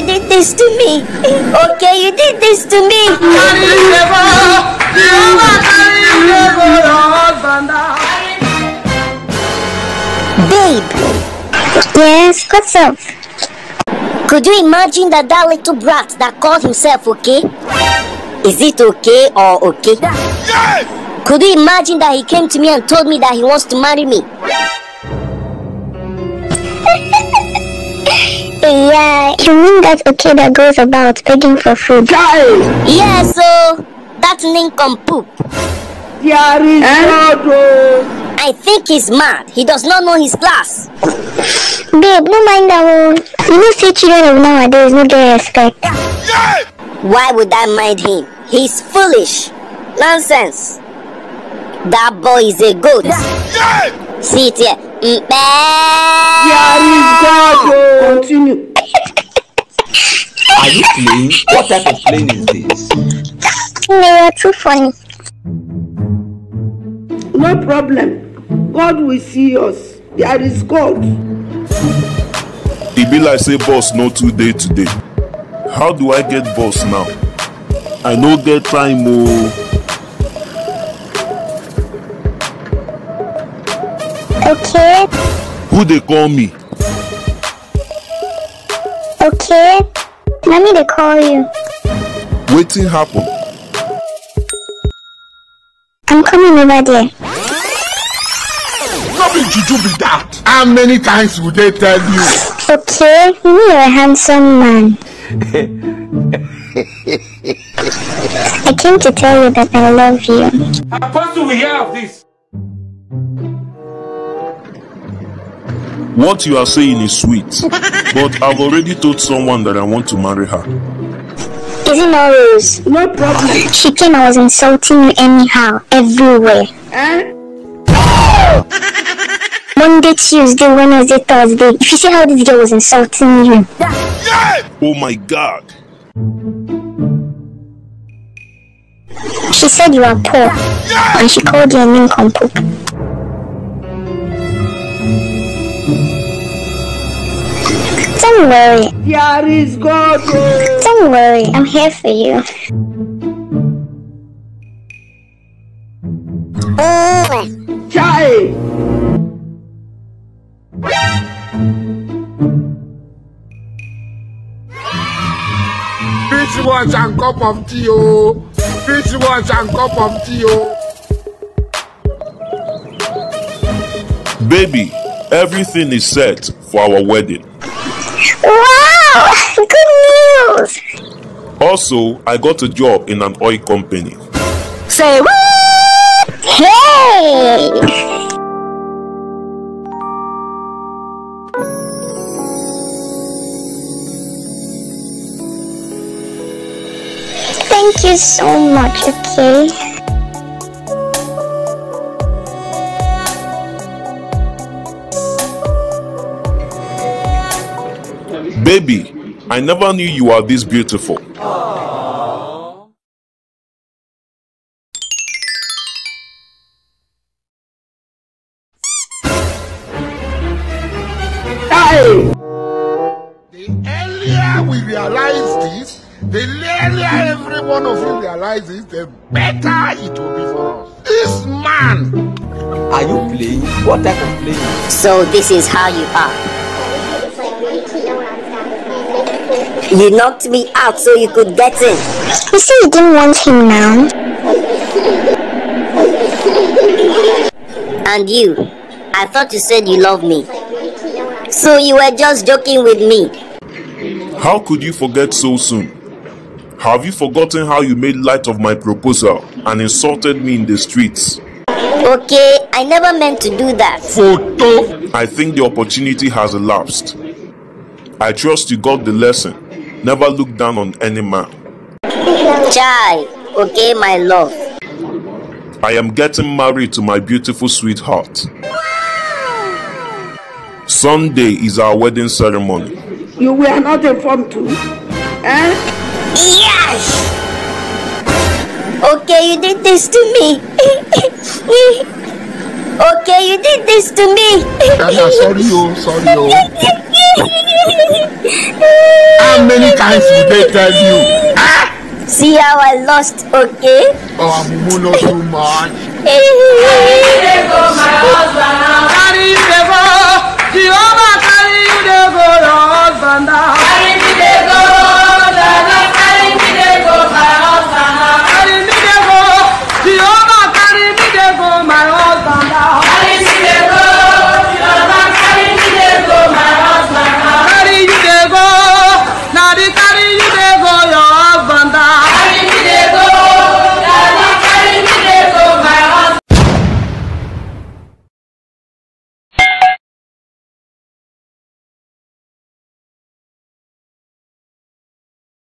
you did this to me. Okay, you did this to me. Babe. Yes, what's up? Could you imagine that little brat that called himself okay? Is it okay or okay? Yes! Could you imagine that he came to me and told me that he wants to marry me? Yeah, you mean that okay that goes about begging for food? Yeah, so that nincompoop. I think he's mad. He does not know his class. Babe, no mind that one. You know, see children of nowadays no get respect. Yeah. Why would I mind him? He's foolish. Nonsense. That boy is a goat. Yeah. See it here. Continue. Are you playing? What type of plane is this? No, you're too funny. No problem. God will see us. There is God. It be like say boss no today today. How do I get boss now? I no get time more. Okay. Who they call me? Okay. Mommy, they call you. Waiting happen. I'm coming over there. Nothing to do with that. How many times would they tell you? Okay, you know you're a handsome man. I came to tell you that I love you. Apostle, we hear of this. What you are saying is sweet, but I've already told someone that I want to marry her. Isn't all rules? No problem. She came and was insulting you anyhow, everywhere. Monday, Tuesday, Wednesday, Thursday. If you see how this girl was insulting you. Oh my God. She said you are poor, and she called you a nincompoop. Don't worry. There is God. Don't worry, I'm here for you. Child. Fish once and cup of tea, oh. Fish once and cup of tea, oh. Baby, everything is set for our wedding. Wow! Good news! Also, I got a job in an oil company. Say what? Hey! Thank you so much, okay? Baby, I never knew you are this beautiful. Aww. Hey! The earlier we realize this, the earlier every one of you realizes, the better it will be for us. This man! Are you playing? What type of playing? So this is how you are. You knocked me out so you could get in. You say you didn't want him now. And you, I thought you said you loved me. So you were just joking with me. How could you forget so soon? Have you forgotten how you made light of my proposal and insulted me in the streets? Okay, I never meant to do that. Photo. I think the opportunity has elapsed. I trust you got the lesson. Never look down on any man. Chai, okay, my love. I am getting married to my beautiful sweetheart. Wow. Sunday is our wedding ceremony. You were not informed too? Eh? Yes! Okay, you did this to me. Okay, you did this to me. Sorry, oh, sorry, oh. How many times did they tell you? Ah! See how I lost, okay? Oh, Mumu, not too much.